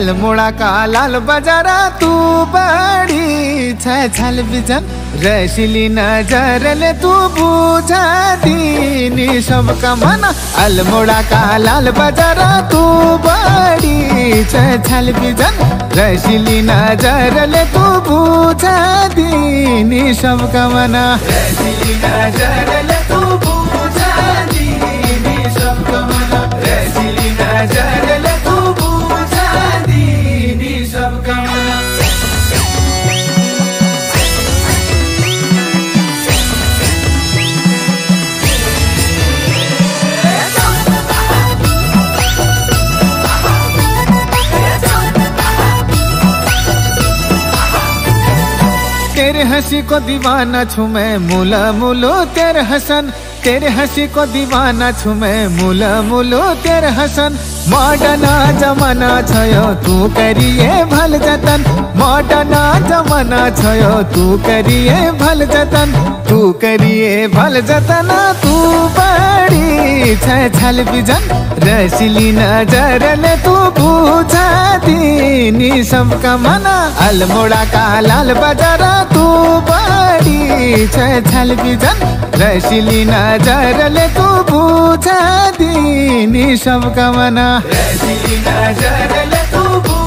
अल्मोड़ा का लाल बजारा तू बड़ी छल बिजन रैशिली नजर ले तू बुझा दीनी सबका मन। अल्मोड़ा का लाल बजारा तू बड़ी छल बिजन रैशिली नजर ले तू बुझा दीनी सबका मन। रैशिली नजर ले तू बुझा दीनी सबका मन। रैशिली नजर ले तू बुझा दीनी सबका मन। तेरे हंसी को दीवाना छू मैं मुला मुलो तेरे हसन। तेरे हंसी को दीवाना छू मैं मुला मुलो तेरे हसन। मॉडर्न जमाना छयो तू करिए भल जतन। मॉडर्न जमाना छयो तू करिए भल जतन। तू करिए भल जतन तू बड़ी छल बिजन रसिली नजर ले तू बुझा दीनी सबका मना। अल्मोड़ा का लाल बजारा तू बड़ी छल बिजन रसिली नजर ले तू बुझा दीनी सबका मना। रसिली नजर ले तू